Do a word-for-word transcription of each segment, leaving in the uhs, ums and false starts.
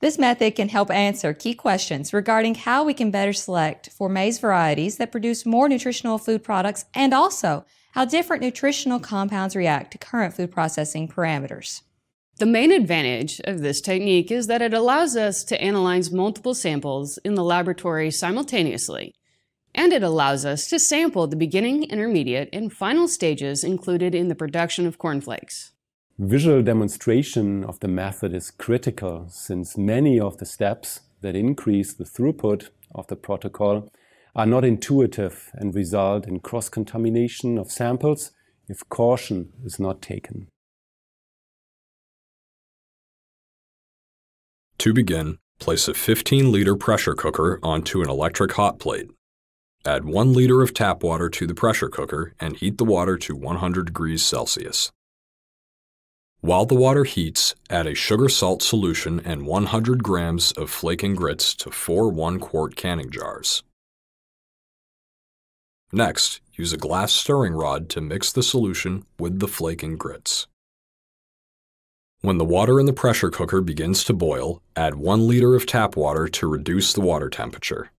This method can help answer key questions regarding how we can better select for maize varieties that produce more nutritional food products and also how different nutritional compounds react to current food processing parameters. The main advantage of this technique is that it allows us to analyze multiple samples in the laboratory simultaneously, and it allows us to sample the beginning, intermediate, and final stages included in the production of cornflakes. Visual demonstration of the method is critical since many of the steps that increase the throughput of the protocol are not intuitive and result in cross-contamination of samples if caution is not taken. To begin, place a fifteen liter pressure cooker onto an electric hot plate. Add one liter of tap water to the pressure cooker and heat the water to one hundred degrees Celsius. While the water heats, add a sugar-salt solution and one hundred grams of flaking grits to four one-quart canning jars. Next, use a glass stirring rod to mix the solution with the flaking grits. When the water in the pressure cooker begins to boil, add one liter of tap water to reduce the water temperature.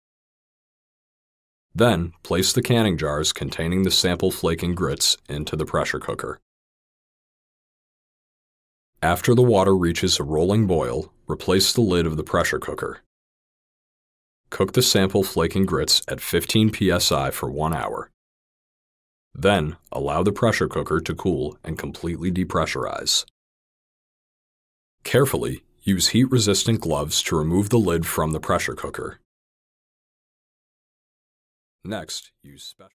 Then, place the canning jars containing the sample flaking grits into the pressure cooker. After the water reaches a rolling boil, replace the lid of the pressure cooker. Cook the sample flaking grits at fifteen P S I for one hour. Then, allow the pressure cooker to cool and completely depressurize. Carefully, use heat-resistant gloves to remove the lid from the pressure cooker. Next, use special...